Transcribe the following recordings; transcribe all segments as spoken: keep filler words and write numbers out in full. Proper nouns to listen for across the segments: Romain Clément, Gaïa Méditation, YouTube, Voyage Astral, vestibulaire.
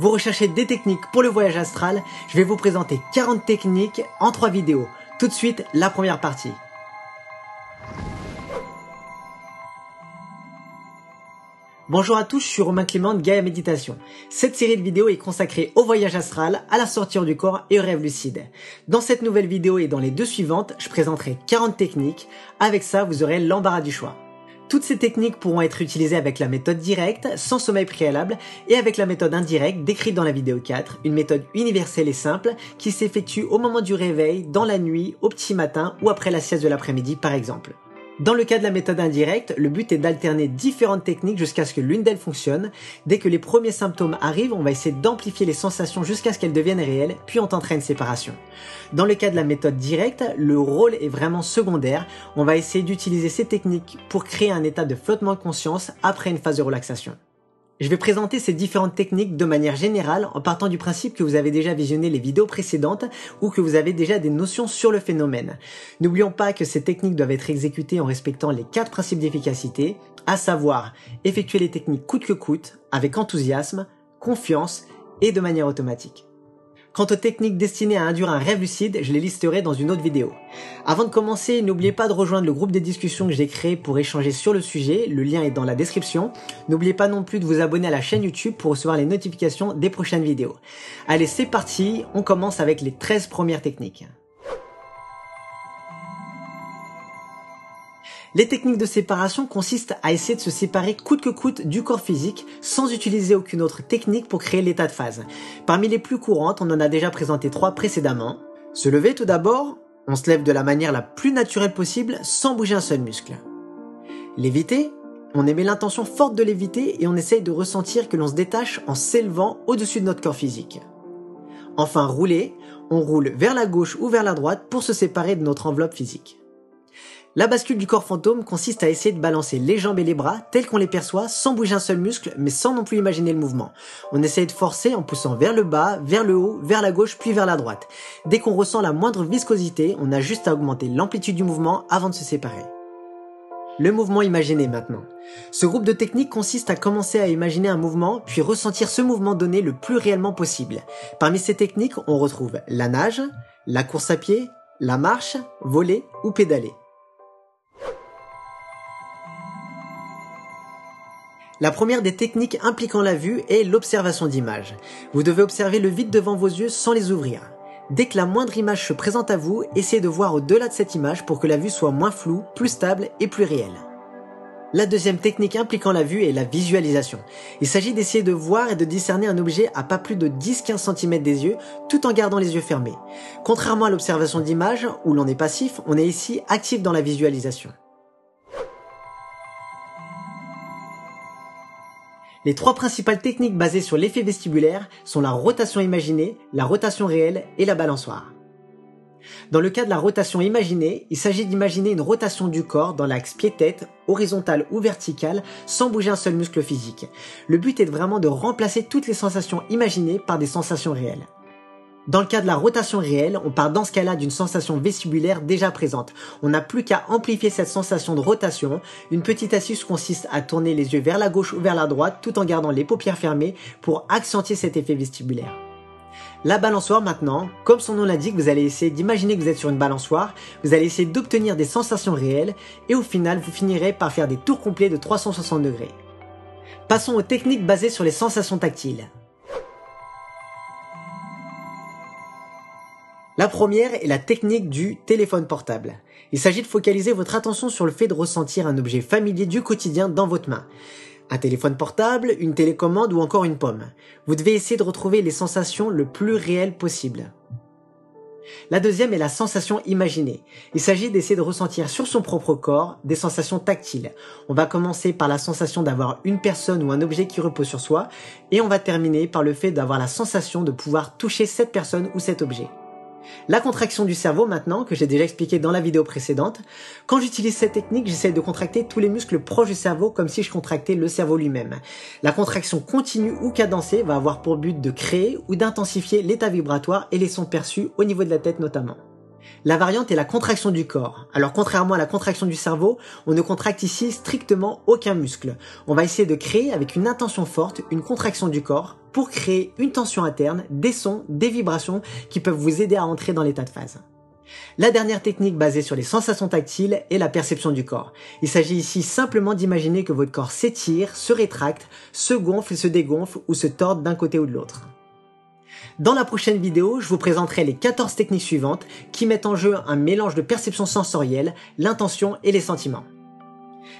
vous recherchez des techniques pour le voyage astral, je vais vous présenter quarante techniques en trois vidéos. Tout de suite, la première partie. Bonjour à tous, je suis Romain Clément de Gaïa Méditation. Cette série de vidéos est consacrée au voyage astral, à la sortie du corps et au rêve lucide. Dans cette nouvelle vidéo et dans les deux suivantes, je présenterai quarante techniques. Avec ça, vous aurez l'embarras du choix. Toutes ces techniques pourront être utilisées avec la méthode directe, sans sommeil préalable, et avec la méthode indirecte décrite dans la vidéo quatre, une méthode universelle et simple qui s'effectue au moment du réveil, dans la nuit, au petit matin ou après la sieste de l'après-midi par exemple. Dans le cas de la méthode indirecte, le but est d'alterner différentes techniques jusqu'à ce que l'une d'elles fonctionne. Dès que les premiers symptômes arrivent, on va essayer d'amplifier les sensations jusqu'à ce qu'elles deviennent réelles, puis on tentera une séparation. Dans le cas de la méthode directe, le rôle est vraiment secondaire. On va essayer d'utiliser ces techniques pour créer un état de flottement de conscience après une phase de relaxation. Je vais présenter ces différentes techniques de manière générale en partant du principe que vous avez déjà visionné les vidéos précédentes ou que vous avez déjà des notions sur le phénomène. N'oublions pas que ces techniques doivent être exécutées en respectant les quatre principes d'efficacité, à savoir effectuer les techniques coûte que coûte, avec enthousiasme, confiance et de manière automatique. Quant aux techniques destinées à induire un rêve lucide, je les listerai dans une autre vidéo. Avant de commencer, n'oubliez pas de rejoindre le groupe de discussion que j'ai créé pour échanger sur le sujet, le lien est dans la description. N'oubliez pas non plus de vous abonner à la chaîne YouTube pour recevoir les notifications des prochaines vidéos. Allez, c'est parti, on commence avec les treize premières techniques. Les techniques de séparation consistent à essayer de se séparer coûte que coûte du corps physique sans utiliser aucune autre technique pour créer l'état de phase. Parmi les plus courantes, on en a déjà présenté trois précédemment. Se lever tout d'abord, on se lève de la manière la plus naturelle possible sans bouger un seul muscle. Léviter, on émet l'intention forte de léviter et on essaye de ressentir que l'on se détache en s'élevant au-dessus de notre corps physique. Enfin rouler, on roule vers la gauche ou vers la droite pour se séparer de notre enveloppe physique. La bascule du corps fantôme consiste à essayer de balancer les jambes et les bras tels qu'on les perçoit sans bouger un seul muscle mais sans non plus imaginer le mouvement. On essaye de forcer en poussant vers le bas, vers le haut, vers la gauche puis vers la droite. Dès qu'on ressent la moindre viscosité, on a juste à augmenter l'amplitude du mouvement avant de se séparer. Le mouvement imaginé maintenant. Ce groupe de techniques consiste à commencer à imaginer un mouvement, puis ressentir ce mouvement donné le plus réellement possible. Parmi ces techniques, on retrouve la nage, la course à pied, la marche, voler ou pédaler. La première des techniques impliquant la vue est l'observation d'images. Vous devez observer le vide devant vos yeux sans les ouvrir. Dès que la moindre image se présente à vous, essayez de voir au-delà de cette image pour que la vue soit moins floue, plus stable et plus réelle. La deuxième technique impliquant la vue est la visualisation. Il s'agit d'essayer de voir et de discerner un objet à pas plus de dix à quinze centimètres des yeux, tout en gardant les yeux fermés. Contrairement à l'observation d'images, où l'on est passif, on est ici actif dans la visualisation. Les trois principales techniques basées sur l'effet vestibulaire sont la rotation imaginée, la rotation réelle et la balançoire. Dans le cas de la rotation imaginée, il s'agit d'imaginer une rotation du corps dans l'axe pied-tête, horizontale ou verticale, sans bouger un seul muscle physique. Le but est vraiment de remplacer toutes les sensations imaginées par des sensations réelles. Dans le cas de la rotation réelle, on part dans ce cas-là d'une sensation vestibulaire déjà présente. On n'a plus qu'à amplifier cette sensation de rotation. Une petite astuce consiste à tourner les yeux vers la gauche ou vers la droite tout en gardant les paupières fermées pour accentuer cet effet vestibulaire. La balançoire maintenant, comme son nom l'indique, vous allez essayer d'imaginer que vous êtes sur une balançoire, vous allez essayer d'obtenir des sensations réelles et au final vous finirez par faire des tours complets de trois cent soixante degrés. Passons aux techniques basées sur les sensations tactiles. La première est la technique du téléphone portable. Il s'agit de focaliser votre attention sur le fait de ressentir un objet familier du quotidien dans votre main. Un téléphone portable, une télécommande ou encore une pomme. Vous devez essayer de retrouver les sensations le plus réelles possible. La deuxième est la sensation imaginée. Il s'agit d'essayer de ressentir sur son propre corps des sensations tactiles. On va commencer par la sensation d'avoir une personne ou un objet qui repose sur soi et on va terminer par le fait d'avoir la sensation de pouvoir toucher cette personne ou cet objet. La contraction du cerveau maintenant, que j'ai déjà expliqué dans la vidéo précédente. Quand j'utilise cette technique, j'essaie de contracter tous les muscles proches du cerveau comme si je contractais le cerveau lui-même. La contraction continue ou cadencée va avoir pour but de créer ou d'intensifier l'état vibratoire et les sons perçus au niveau de la tête notamment. La variante est la contraction du corps. Alors contrairement à la contraction du cerveau, on ne contracte ici strictement aucun muscle. On va essayer de créer avec une intention forte une contraction du corps pour créer une tension interne, des sons, des vibrations qui peuvent vous aider à entrer dans l'état de phase. La dernière technique basée sur les sensations tactiles est la perception du corps. Il s'agit ici simplement d'imaginer que votre corps s'étire, se rétracte, se gonfle, se dégonfle ou se tord d'un côté ou de l'autre. Dans la prochaine vidéo, je vous présenterai les quatorze techniques suivantes qui mettent en jeu un mélange de perception sensorielle, l'intention et les sentiments.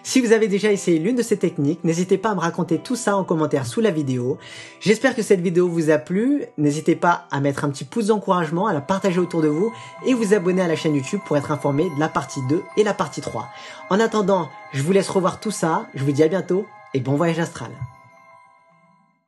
Si vous avez déjà essayé l'une de ces techniques, n'hésitez pas à me raconter tout ça en commentaire sous la vidéo. J'espère que cette vidéo vous a plu, n'hésitez pas à mettre un petit pouce d'encouragement, à la partager autour de vous et vous abonner à la chaîne YouTube pour être informé de la partie deux et la partie trois. En attendant, je vous laisse revoir tout ça, je vous dis à bientôt et bon voyage astral.